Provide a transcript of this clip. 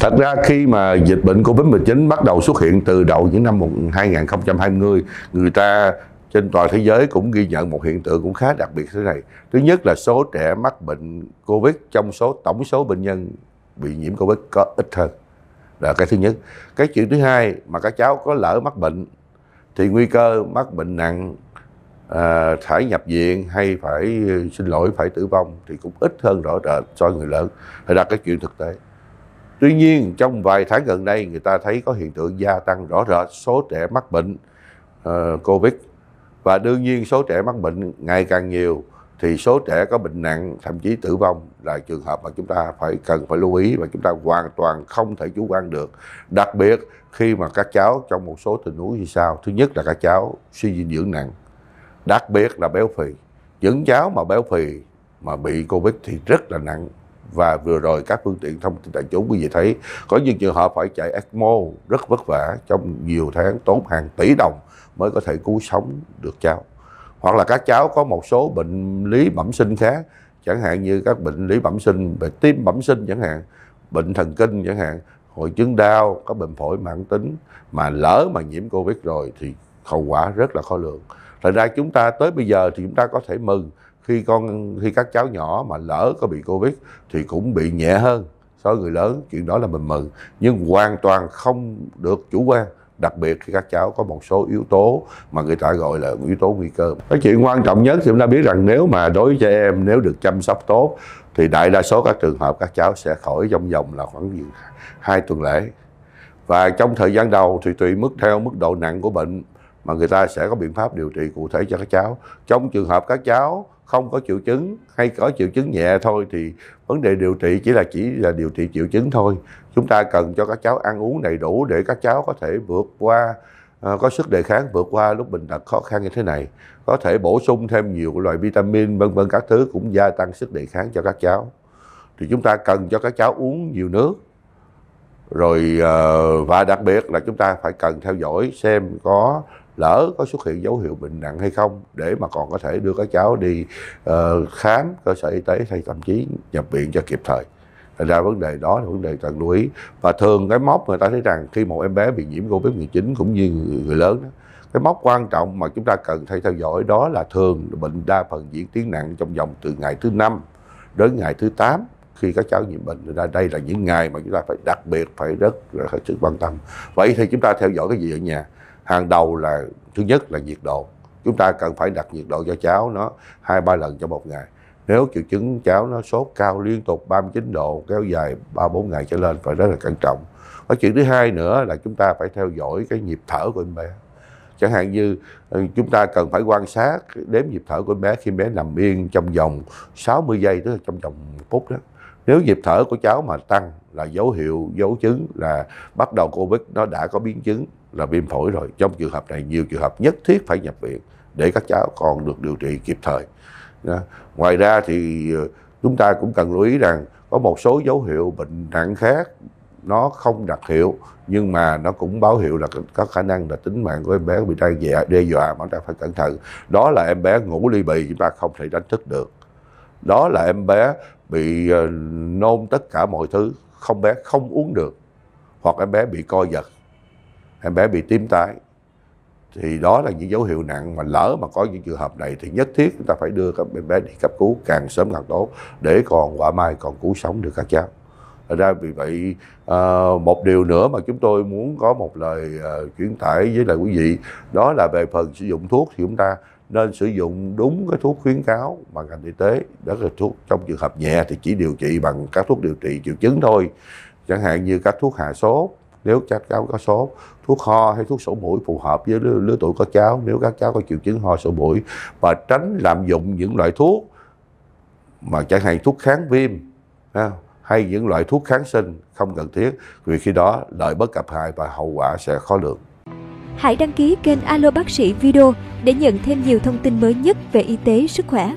Thật ra khi mà dịch bệnh Covid-19 bắt đầu xuất hiện từ đầu những năm 2020, người ta trên toàn thế giới cũng ghi nhận một hiện tượng cũng khá đặc biệt thế này. Thứ nhất là số trẻ mắc bệnh Covid trong tổng số bệnh nhân bị nhiễm Covid có ít hơn. Là cái thứ nhất. Cái chuyện thứ hai, mà các cháu có lỡ mắc bệnh thì nguy cơ mắc bệnh nặng, phải nhập viện hay phải tử vong thì cũng ít hơn rõ rệt so với người lớn. Thì là cái chuyện thực tế. Tuy nhiên trong vài tháng gần đây người ta thấy có hiện tượng gia tăng rõ rệt số trẻ mắc bệnh Covid. Và đương nhiên số trẻ mắc bệnh ngày càng nhiều thì số trẻ có bệnh nặng, thậm chí tử vong là trường hợp mà chúng ta cần phải lưu ý và chúng ta hoàn toàn không thể chủ quan được. Đặc biệt khi mà các cháu trong một số tình huống như sau. Thứ nhất là các cháu suy dinh dưỡng nặng, đặc biệt là béo phì. Những cháu mà béo phì mà bị Covid thì rất là nặng. Và vừa rồi các phương tiện thông tin đại chúng quý vị thấy có những trường hợp phải chạy ECMO rất vất vả trong nhiều tháng, tốn hàng tỷ đồng mới có thể cứu sống được cháu. Hoặc là các cháu có một số bệnh lý bẩm sinh khác, chẳng hạn như các bệnh lý bẩm sinh về tim bẩm sinh chẳng hạn, bệnh thần kinh chẳng hạn, hội chứng đau, có bệnh phổi mãn tính mà lỡ mà nhiễm Covid rồi thì hậu quả rất là khó lường. Thật ra chúng ta tới bây giờ thì chúng ta có thể mừng khi các cháu nhỏ mà lỡ có bị Covid thì cũng bị nhẹ hơn so với người lớn, chuyện đó là mình mừng, nhưng hoàn toàn không được chủ quan, đặc biệt khi các cháu có một số yếu tố mà người ta gọi là yếu tố nguy cơ. Cái chuyện quan trọng nhất thì chúng ta biết rằng nếu mà đối với trẻ em nếu được chăm sóc tốt thì đại đa số các trường hợp các cháu sẽ khỏi trong vòng là khoảng 2 tuần lễ. Và trong thời gian đầu thì tùy theo mức độ nặng của bệnh mà người ta sẽ có biện pháp điều trị cụ thể cho các cháu. Trong trường hợp các cháu không có triệu chứng hay có triệu chứng nhẹ thôi thì vấn đề điều trị chỉ là điều trị triệu chứng thôi. Chúng ta cần cho các cháu ăn uống đầy đủ để các cháu có thể vượt qua, có sức đề kháng vượt qua lúc bệnh tật khó khăn như thế này. Có thể bổ sung thêm nhiều loại vitamin vân vân các thứ cũng gia tăng sức đề kháng cho các cháu. Thì chúng ta cần cho các cháu uống nhiều nước. Rồi và đặc biệt là chúng ta phải cần theo dõi xem có lỡ có xuất hiện dấu hiệu bệnh nặng hay không để mà còn có thể đưa các cháu đi khám cơ sở y tế hay thậm chí nhập viện cho kịp thời. Thành ra vấn đề đó là vấn đề cần lưu ý. Và thường cái mốc người ta thấy rằng khi một em bé bị nhiễm Covid-19 cũng như người lớn đó, cái mốc quan trọng mà chúng ta cần phải theo dõi đó là thường bệnh đa phần diễn tiến nặng trong vòng từ ngày thứ 5 đến ngày thứ 8 khi các cháu nhiễm bệnh. Thành ra đây là những ngày mà chúng ta phải đặc biệt phải rất là sự quan tâm. Vậy thì chúng ta theo dõi cái gì ở nhà? Hàng đầu là thứ nhất là nhiệt độ. Chúng ta cần phải đặt nhiệt độ cho cháu nó 2-3 lần trong một ngày. Nếu triệu chứng cháu nó sốt cao liên tục 39 độ kéo dài 3-4 ngày trở lên phải rất là cẩn trọng. Và chuyện thứ hai nữa là chúng ta phải theo dõi cái nhịp thở của em bé. Chẳng hạn như chúng ta cần phải quan sát đếm nhịp thở của em bé khi em bé nằm yên trong vòng 60 giây, tức là trong vòng 1 phút đó. Nếu nhịp thở của cháu mà tăng là dấu chứng là bắt đầu Covid nó đã có biến chứng là viêm phổi rồi. Trong trường hợp này nhiều trường hợp nhất thiết phải nhập viện để các cháu còn được điều trị kịp thời. Ngoài ra thì chúng ta cũng cần lưu ý rằng có một số dấu hiệu bệnh nặng khác nó không đặc hiệu nhưng mà nó cũng báo hiệu là có khả năng là tính mạng của em bé bị đe dọa mà chúng ta phải cẩn thận. Đó là em bé ngủ ly bì chúng ta không thể đánh thức được. Đó là em bé bị nôn tất cả mọi thứ, em bé không uống được, hoặc em bé bị co giật, em bé bị tím tái. Thì đó là những dấu hiệu nặng mà lỡ mà có những trường hợp này thì nhất thiết chúng ta phải đưa các em bé đi cấp cứu càng sớm càng tốt để còn họa mai còn cứu sống được các cháu. Thật ra vì vậy một điều nữa mà chúng tôi muốn có một lời chuyển tải với lại quý vị đó là về phần sử dụng thuốc thì chúng ta nên sử dụng đúng cái thuốc khuyến cáo bằng ngành y tế. Đó là thuốc trong trường hợp nhẹ thì chỉ điều trị bằng các thuốc điều trị triệu chứng thôi. Chẳng hạn như các thuốc hạ sốt nếu các cháu có sốt, thuốc ho hay thuốc sổ mũi phù hợp với lứa tuổi các cháu nếu các cháu có triệu chứng ho sổ mũi. Và tránh lạm dụng những loại thuốc mà chẳng hạn thuốc kháng viêm hay những loại thuốc kháng sinh không cần thiết vì khi đó lợi bất cập hại và hậu quả sẽ khó lường. Hãy đăng ký kênh Alo Bác Sĩ Video để nhận thêm nhiều thông tin mới nhất về y tế, sức khỏe.